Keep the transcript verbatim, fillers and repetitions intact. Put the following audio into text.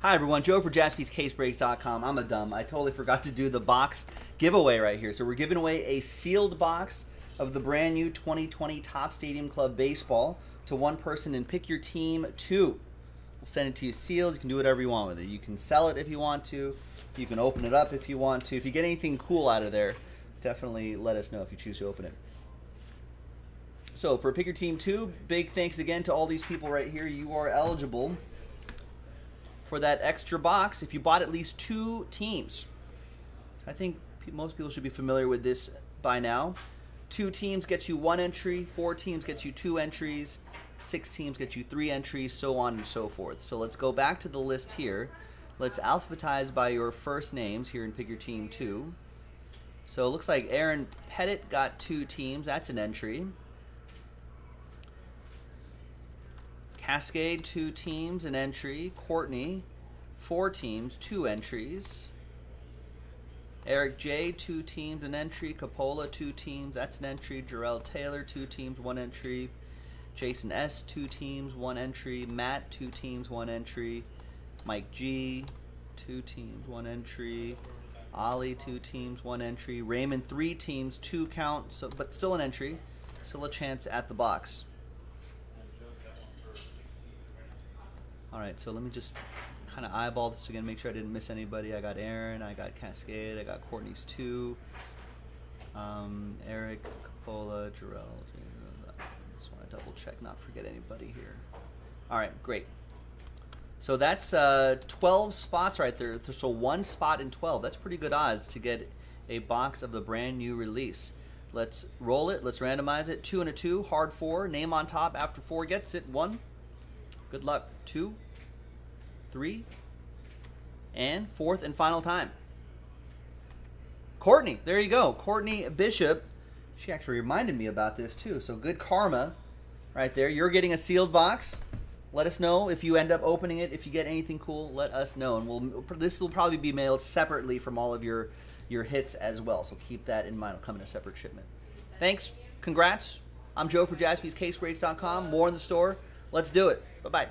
Hi everyone, Joe for Jaspys Case Breaks dot com. I'm a dumb. I totally forgot to do the box giveaway right here. So we're giving away a sealed box of the brand new twenty twenty Top Stadium Club Baseball to one person in Pick Your Team two. We'll send it to you sealed. You can do whatever you want with it. You can sell it if you want to. You can open it up if you want to. If you get anything cool out of there, definitely let us know if you choose to open it. So for Pick Your Team two, big thanks again to all these people right here. You are eligible for that extra box if you bought at least two teams. I think most people should be familiar with this by now. Two teams gets you one entry, four teams gets you two entries, six teams gets you three entries, so on and so forth. So let's go back to the list here. Let's alphabetize by your first names here in Pick Your Team two. So it looks like Aaron Pettit got two teams. That's an entry. Cascade, two teams, an entry. Courtney, four teams, two entries. Eric J, two teams, an entry. Coppola, two teams, that's an entry. Jarrell Taylor, two teams, one entry. Jason S, two teams, one entry. Matt, two teams, one entry. Mike G, two teams, one entry. Ollie, two teams, one entry. Raymond, three teams, two count, so, but still an entry. Still a chance at the box. All right, so let me just kind of eyeball this again, make sure I didn't miss anybody. I got Aaron, I got Cascade, I got Courtney's two, um, Eric, Coppola, Jarrell. Just want to double check, not forget anybody here. All right, great. So that's uh, twelve spots right there. So one spot in twelve. That's pretty good odds to get a box of the brand new release. Let's roll it. Let's randomize it. Two and a two, hard four. Name on top after four gets it. One. Good luck. Two, three, and fourth and final time. Courtney, there you go. Courtney Bishop. She actually reminded me about this too. So good karma right there. You're getting a sealed box. Let us know if you end up opening it. If you get anything cool, let us know. And we'll, this will probably be mailed separately from all of your, your hits as well. So keep that in mind. It'll come in a separate shipment. Thanks. Congrats. I'm Joe for Jaspys Case Breaks dot com. More in the store. Let's do it. Bye-bye.